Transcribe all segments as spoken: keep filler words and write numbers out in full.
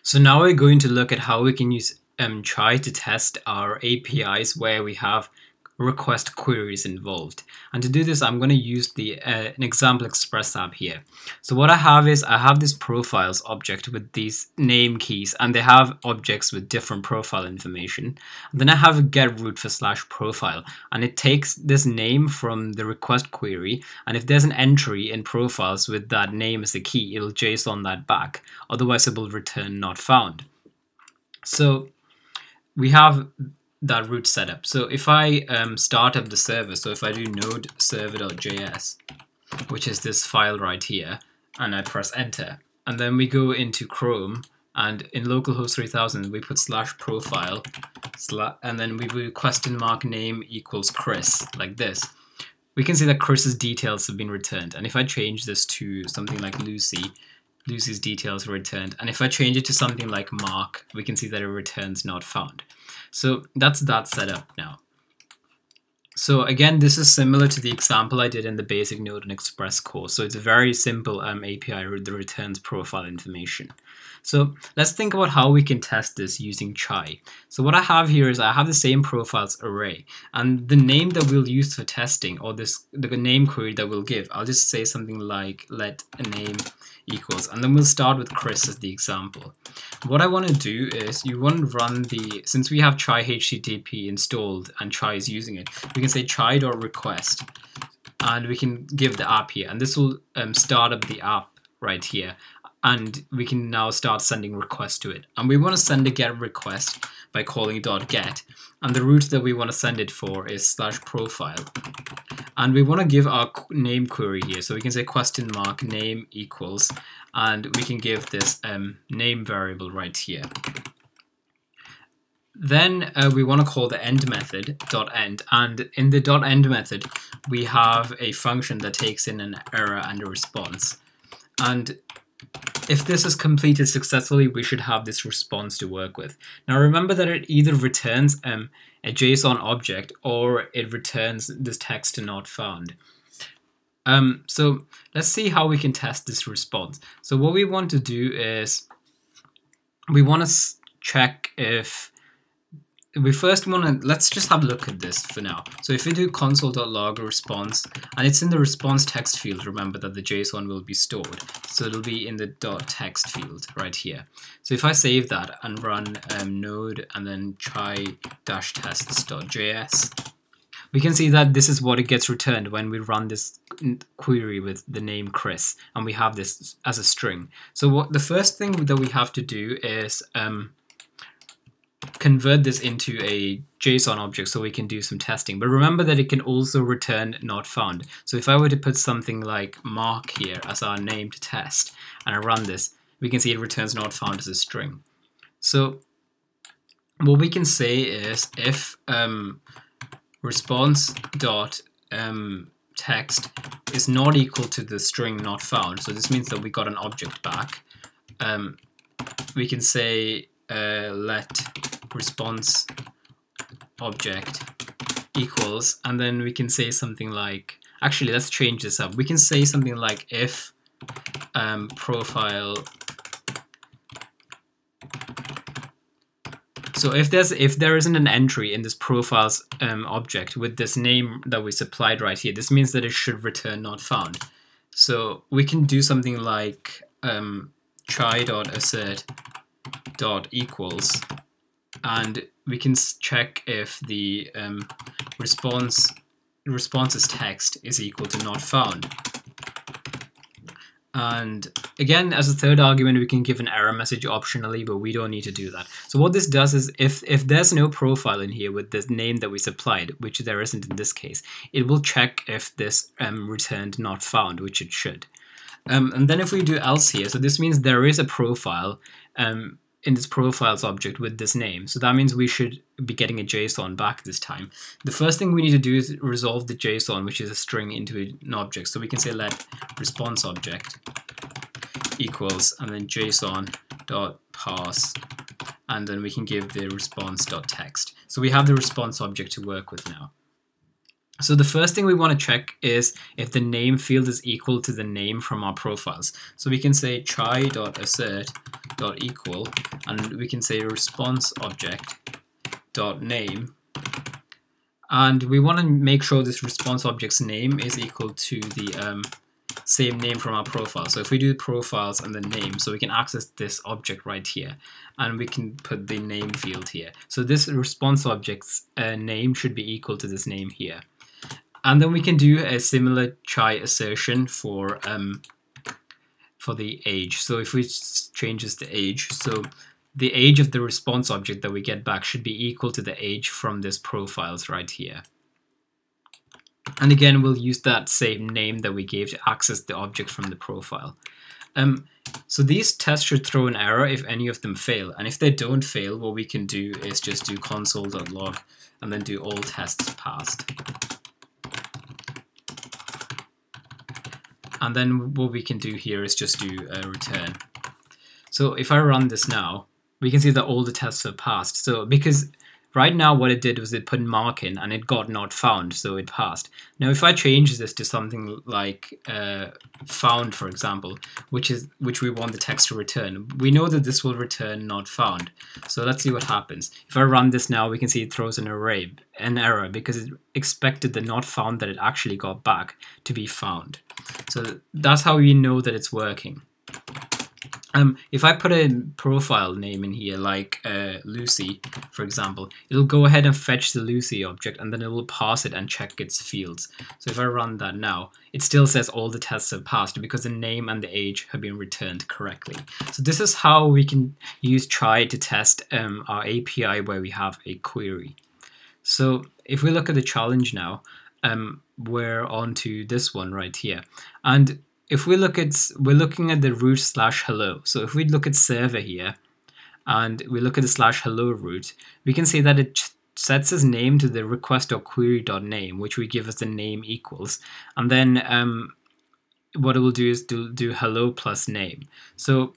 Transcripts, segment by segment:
So now we're going to look at how we can use um, Chai to test our A P Is where we have request queries involved. And to do this, I'm going to use the uh, an example Express app here. So what I have is I have this profiles object with these name keys, and they have objects with different profile information. And then I have a get root for slash profile, and it takes this name from the request query, and if there's an entry in profiles with that name as the key, it'll JSON that back. Otherwise, it will return not found. So we have that root setup. So if I um, start up the server, so if I do node server.js, which is this file right here, and I press enter, and then we go into Chrome, and in localhost three thousand, we put slash profile, sla and then we do question mark name equals Chris, like this. We can see that Chris's details have been returned, and if I change this to something like Lucy, Lucy's details were returned, and if I change it to something like Mark, we can see that it returns not found. So that's that setup now. So again, this is similar to the example I did in the basic Node and Express course. So it's a very simple um, A P I that returns profile information. So let's think about how we can test this using Chai. So what I have here is I have the same profiles array, and the name that we'll use for testing, or this the name query that we'll give, I'll just say something like let a name equals, and then we'll start with Chris as the example. What I want to do is you want to run the, since we have Chai H T T P installed and Chai is using it, we can say chai.request, and we can give the app here, and this will um, start up the app right here, and we can now start sending requests to it. And we want to send a get request by calling .get, and the route that we want to send it for is slash profile. And we want to give our name query here, so we can say question mark name equals, and we can give this um, name variable right here. Then uh, we want to call the end method .end, and in the .end method we have a function that takes in an error and a response. And if this is completed successfully, we should have this response to work with. Now remember that it either returns um, a JSON object or it returns this text to not found. Um, so let's see how we can test this response. So what we want to do is we want to check if we first want to, let's just have a look at this for now. So if we do console.log response, and it's in the response text field, remember that the JSON will be stored. So it'll be in the .text field right here. So if I save that and run um, node and then chai dash tests dot j s, we can see that this is what it gets returned when we run this query with the name Chris, and we have this as a string. So what the first thing that we have to do is um, convert this into a JSON object so we can do some testing. But remember that it can also return not found. So if I were to put something like Mark here as our name to test, and I run this, we can see it returns not found as a string. So what we can say is if um, response dot um, text is not equal to the string not found, so this means that we got an object back, um, we can say uh, let response object equals, and then we can say something like, actually let's change this up, we can say something like if um, profile, so if there's if there isn't an entry in this profiles um, object with this name that we supplied right here, this means that it should return not found. So we can do something like um, chai.assert dot equals, and we can check if the um, response responses text is equal to not found. And again, as a third argument, we can give an error message optionally, but we don't need to do that. So what this does is if, if there's no profile in here with the name that we supplied, which there isn't in this case, it will check if this um, returned not found, which it should. Um, and then if we do else here, so this means there is a profile um, in this profiles object with this name. So that means we should be getting a JSON back this time. The first thing we need to do is resolve the JSON, which is a string, into an object. So we can say let response object equals, and then JSON.parse, and then we can give the response.text. So we have the response object to work with now. So the first thing we want to check is if the name field is equal to the name from our profiles. So we can say chai.assert.equal, and we can say response object.name. And we want to make sure this response object's name is equal to the um, same name from our profile. So if we do profiles and the name, so we can access this object right here, and we can put the name field here. So this response object's uh, name should be equal to this name here. And then we can do a similar chai assertion for um, for the age. So if we change this to age, so the age of the response object that we get back should be equal to the age from this profiles right here. And again, we'll use that same name that we gave to access the object from the profile. Um, so these tests should throw an error if any of them fail. And if they don't fail, what we can do is just do console.log and then do all tests passed. And then what we can do here is just do a return. So if I run this now, we can see that all the tests have passed. So because right now what it did was it put mark in and it got not found, so it passed. Now if I change this to something like uh, found, for example, which is which we want the text to return, we know that this will return not found. So let's see what happens. If I run this now, we can see it throws an array, an error, because it expected the not found that it actually got back to be found. So that's how we know that it's working. Um, if I put a profile name in here, like uh, Lucy, for example, it'll go ahead and fetch the Lucy object, and then it will parse it and check its fields. So if I run that now, it still says all the tests have passed because the name and the age have been returned correctly. So this is how we can use Chai to test um, our A P I where we have a query. So if we look at the challenge now, um, we're on to this one right here. And if we look at, we're looking at the root slash hello. So if we look at server here, and we look at the slash hello root, we can see that it sets as name to the request.query.name, which we give as the name equals. And then um, what it will do is do, do hello plus name. So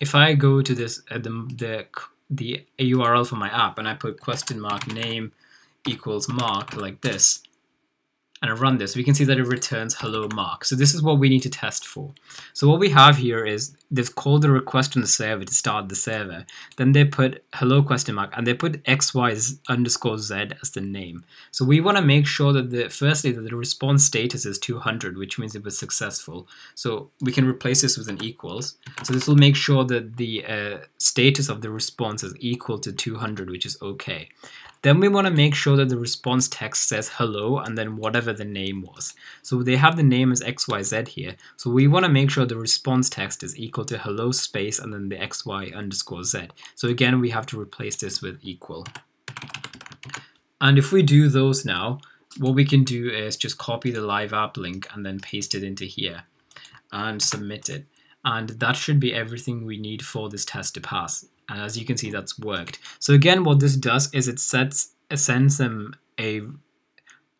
if I go to this uh, the, the, the U R L for my app, and I put question mark name equals mark like this, and I run this, we can see that it returns hello mark. So this is what we need to test for. So what we have here is they've called the request on the server to start the server. Then they put hello question mark, and they put xy underscore z as the name. So we want to make sure that the firstly that the response status is two hundred, which means it was successful. So we can replace this with an equals. So this will make sure that the uh, status of the response is equal to two hundred, which is okay. Then we want to make sure that the response text says hello and then whatever the name was. So they have the name as X Y Z here. So we want to make sure the response text is equal to hello space and then the X Y underscore Z. So again, we have to replace this with equal. And if we do those now, what we can do is just copy the live app link and then paste it into here and submit it. And that should be everything we need for this test to pass. And as you can see, that's worked. So again, what this does is it sets, it sends them a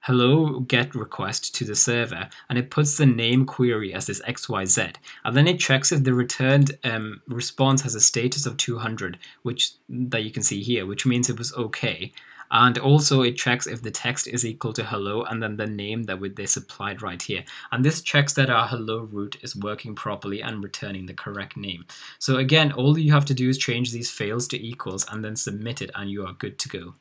hello get request to the server, and it puts the name query as this X Y Z. And then it checks if the returned um, response has a status of two hundred, which that you can see here, which means it was okay. And also it checks if the text is equal to hello and then the name that they supplied right here. And this checks that our hello root is working properly and returning the correct name. So again, all you have to do is change these fails to equals and then submit it, and you are good to go.